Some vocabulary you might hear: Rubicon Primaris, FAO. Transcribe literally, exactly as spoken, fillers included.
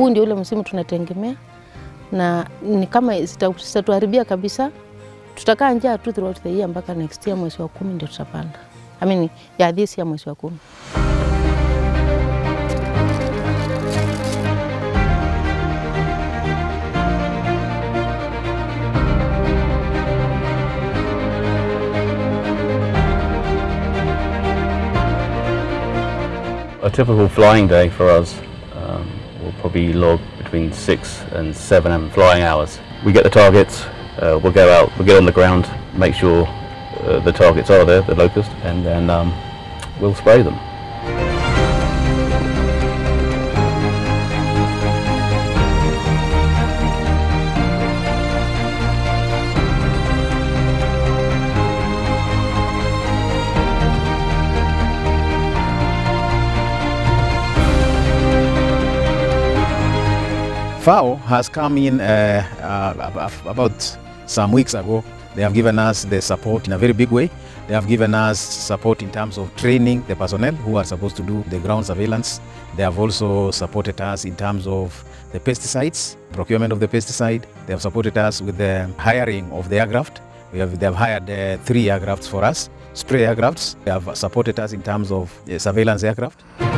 huu ndio ule msimu tunategemea, na ni kama sitatuharibia kabisa, tutakaa njaa tu throughout the year mpaka next year mwezi wa kumi ndio tutapanda. I mean ya this year mwezi wa kumi. A typical flying day for us um, will probably log between six and seven flying hours. We get the targets, uh, we'll go out, we'll get on the ground, make sure uh, the targets are there, the locust, and then um, we'll spray them. F A O has come in uh, uh, about some weeks ago. They have given us the support in a very big way. They have given us support in terms of training the personnel who are supposed to do the ground surveillance. They have also supported us in terms of the pesticides, procurement of the pesticide. They have supported us with the hiring of the aircraft. We have, they have hired uh, three aircrafts for us, spray aircrafts. They have supported us in terms of uh, surveillance aircraft.